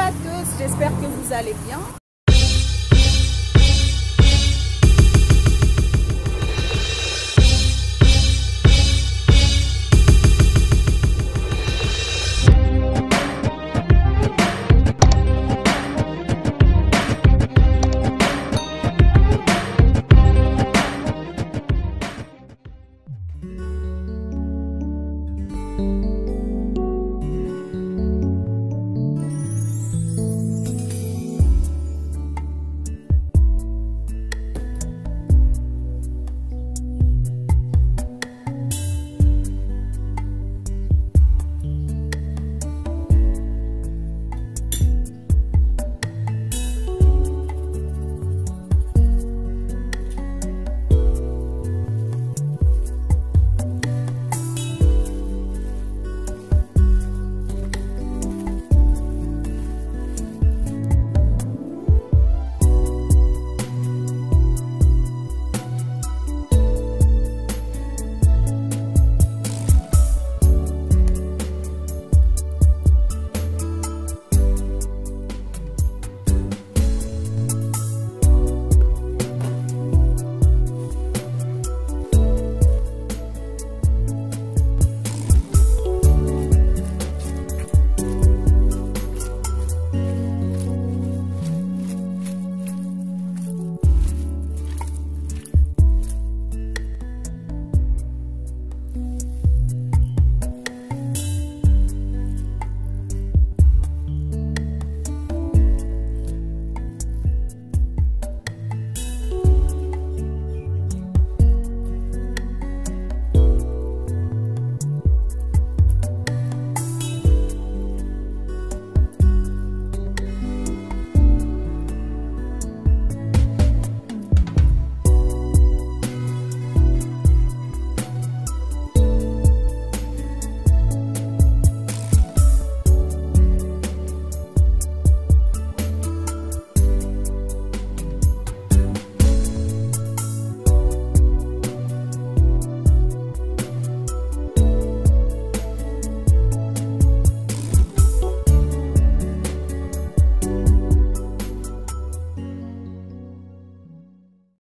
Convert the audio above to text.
à tous, j'espère que vous allez bien.